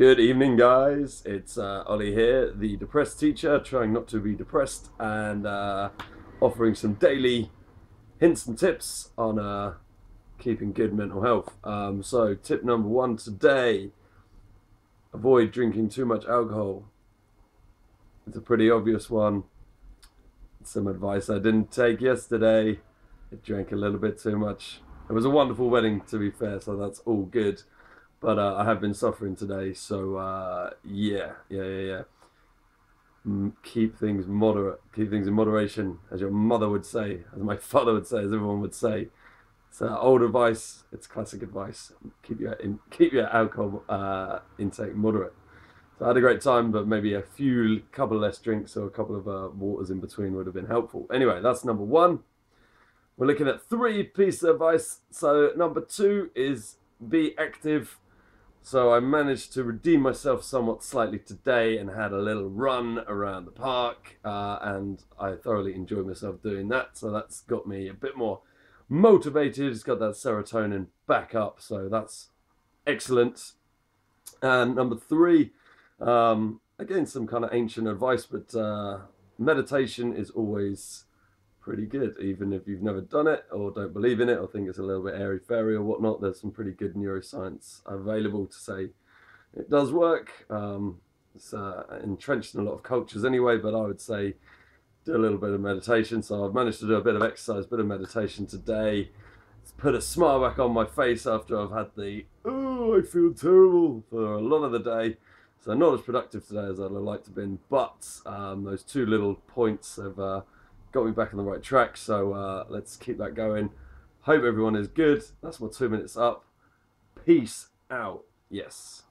Good evening, guys. It's Ollie here, the depressed teacher, trying not to be depressed and offering some daily hints and tips on keeping good mental health. So tip number one today, avoid drinking too much alcohol. It's a pretty obvious one. Some advice I didn't take yesterday. I drank a little bit too much. It was a wonderful wedding, to be fair, so that's all good. But I have been suffering today, so yeah. Keep things moderate, keep things in moderation, as your mother would say, as my father would say, as everyone would say. It's old advice, it's classic advice. Keep your alcohol intake moderate. So I had a great time, but maybe a couple less drinks or a couple of waters in between would have been helpful. Anyway, that's number one. We're looking at three pieces of advice. So number two is be active. So I managed to redeem myself somewhat slightly today and had a little run around the park and I thoroughly enjoyed myself doing that. So that's got me a bit more motivated. It's got that serotonin back up. So that's excellent. And number three, again, some kind of ancient advice, but meditation is always pretty good, even if you've never done it or don't believe in it or think it's a little bit airy-fairy or whatnot. There's some pretty good neuroscience available to say it does work. It's entrenched in a lot of cultures anyway, but I would say do a little bit of meditation. So I've managed to do a bit of exercise, a bit of meditation today. It's put a smile back on my face after I've had the, oh, I feel terrible for a lot of the day. So not as productive today as I'd like to have been, but those two little points of got me back on the right track, so let's keep that going. Hope everyone is good. That's my 2 minutes up. Peace out. Yes.